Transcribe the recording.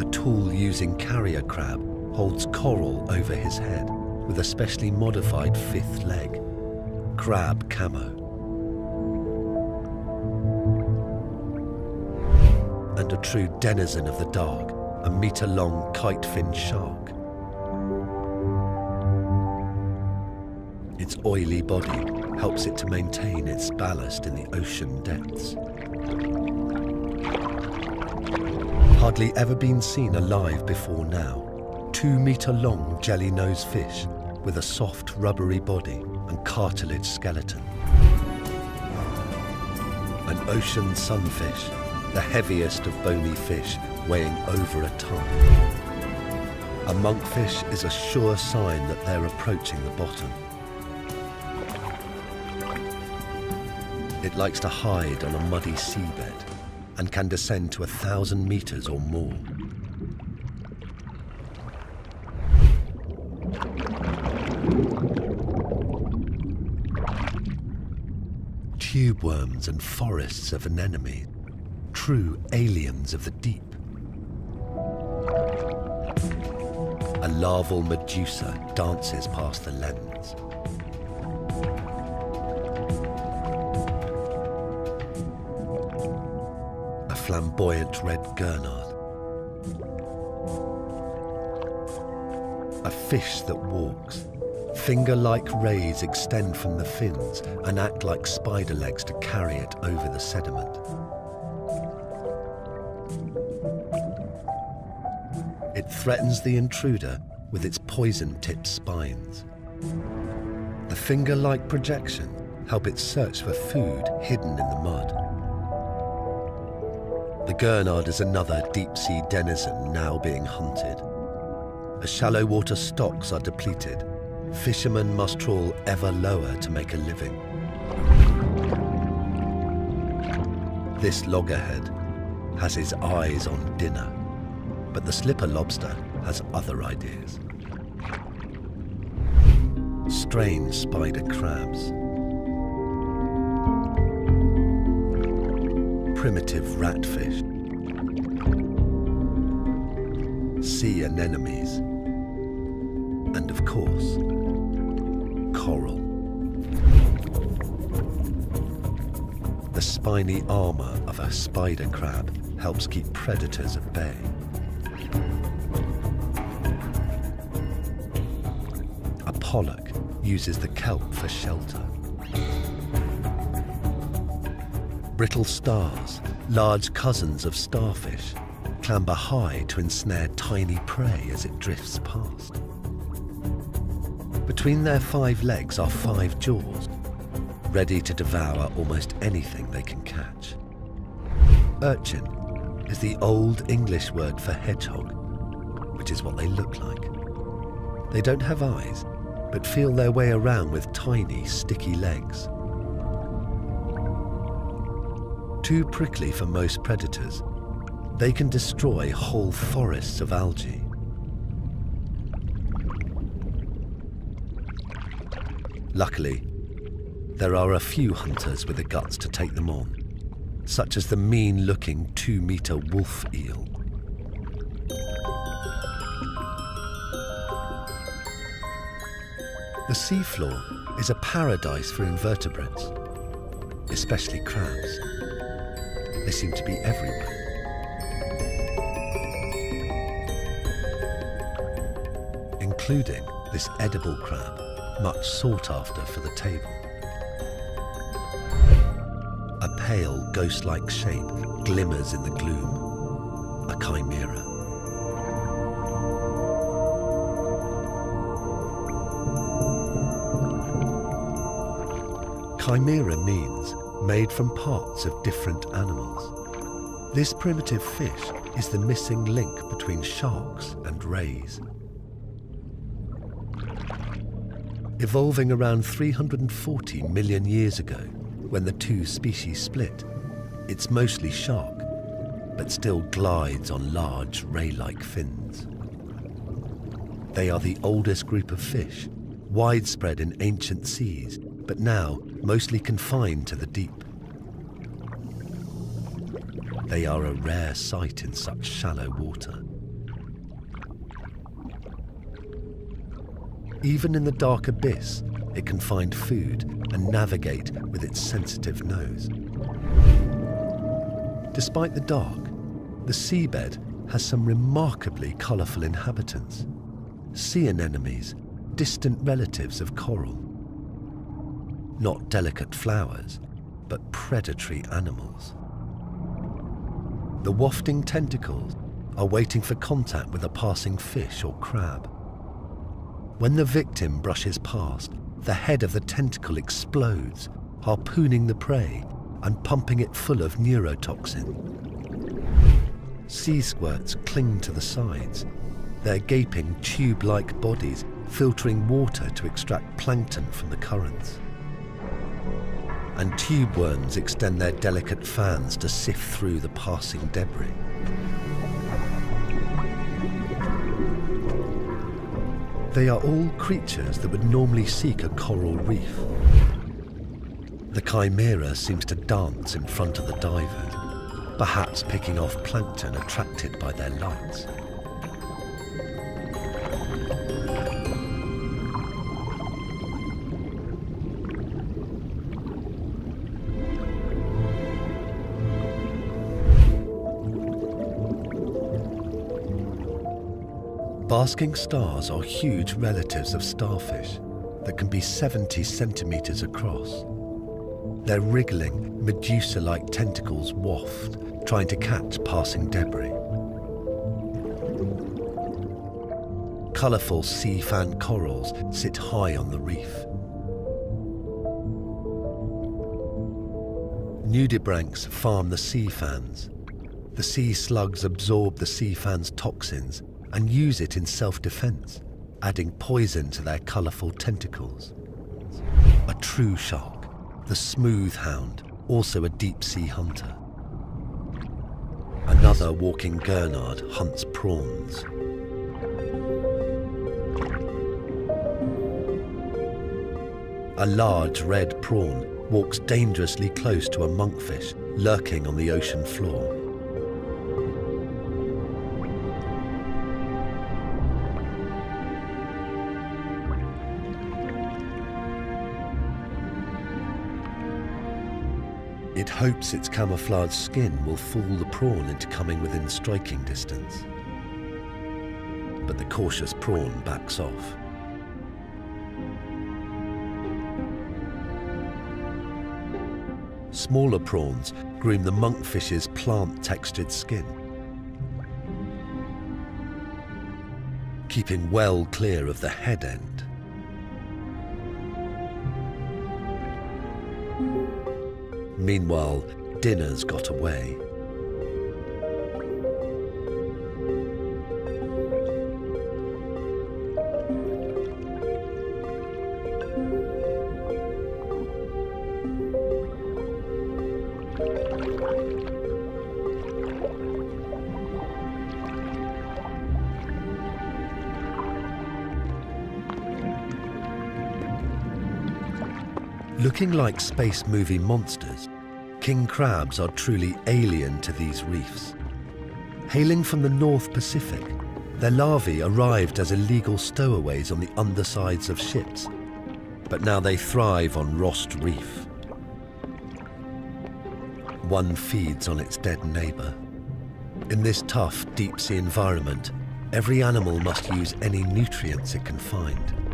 a tool-using carrier crab holds coral over his head with a specially modified fifth leg, crab camo. And a true denizen of the dark, a metre-long kitefin shark. Its oily body helps it to maintain its ballast in the ocean depths. Hardly ever been seen alive before now, 2-metre-long jelly-nosed fish with a soft, rubbery body and cartilage skeleton. An ocean sunfish, the heaviest of bony fish, weighing over a ton. A monkfish is a sure sign that they're approaching the bottom. It likes to hide on a muddy seabed and can descend to 1,000 metres or more. Tube worms and forests of anemone, true aliens of the deep. A larval medusa dances past the lens. Flamboyant red gurnard. A fish that walks. Finger-like rays extend from the fins and act like spider legs to carry it over the sediment. It threatens the intruder with its poison-tipped spines. The finger-like projection helps it search for food hidden in the mud. The gurnard is another deep-sea denizen now being hunted. As shallow water stocks are depleted, fishermen must trawl ever lower to make a living. This loggerhead has his eyes on dinner, but the slipper lobster has other ideas. Strange spider crabs. Primitive ratfish, sea anemones, and of course, coral. The spiny armour of a spider crab helps keep predators at bay. A pollock uses the kelp for shelter. Brittle stars, large cousins of starfish, clamber high to ensnare tiny prey as it drifts past. Between their 5 legs are 5 jaws, ready to devour almost anything they can catch. Urchin is the old English word for hedgehog, which is what they look like. They don't have eyes, but feel their way around with tiny, sticky legs. Too prickly for most predators, they can destroy whole forests of algae. Luckily, there are a few hunters with the guts to take them on, such as the mean-looking 2-metre wolf eel. The seafloor is a paradise for invertebrates, especially crabs. They seem to be everywhere, including this edible crab, much sought after for the table. A pale, ghost-like shape glimmers in the gloom, a chimera. Chimera means made from parts of different animals. This primitive fish is the missing link between sharks and rays. Evolving around 340 million years ago, when the 2 species split, it's mostly shark, but still glides on large ray-like fins. They are the oldest group of fish, widespread in ancient seas, but now mostly confined to the deep. They are a rare sight in such shallow water, Even in the dark abyss, it can find food and navigate with its sensitive nose. Despite the dark, the seabed has some remarkably colourful inhabitants. Sea anemones, distant relatives of coral. Not delicate flowers, but predatory animals. The wafting tentacles are waiting for contact with a passing fish or crab. When the victim brushes past, the head of the tentacle explodes, harpooning the prey and pumping it full of neurotoxin. Sea squirts cling to the sides, their gaping tube-like bodies filtering water to extract plankton from the currents. And tube worms extend their delicate fans to sift through the passing debris. They are all creatures that would normally seek a coral reef. The chimera seems to dance in front of the divers, perhaps picking off plankton attracted by their lights. Basking stars are huge relatives of starfish that can be 70 centimetres across. Their wriggling, medusa-like tentacles waft, trying to catch passing debris. Colourful sea fan corals sit high on the reef. Nudibranchs farm the sea fans. The sea slugs absorb the sea fans' toxins and use it in self-defense, adding poison to their colorful tentacles. A true shark, the smoothhound, also a deep-sea hunter. Another walking gurnard hunts prawns. A large red prawn walks dangerously close to a monkfish lurking on the ocean floor. It hopes its camouflaged skin will fool the prawn into coming within striking distance. But the cautious prawn backs off. Smaller prawns groom the monkfish's plant-textured skin, keeping well clear of the head end. Meanwhile, dinner's got away. Looking like space movie monsters, king crabs are truly alien to these reefs. Hailing from the North Pacific, their larvae arrived as illegal stowaways on the undersides of ships, but now they thrive on Ross Reef. One feeds on its dead neighbour. In this tough, deep-sea environment, every animal must use any nutrients it can find.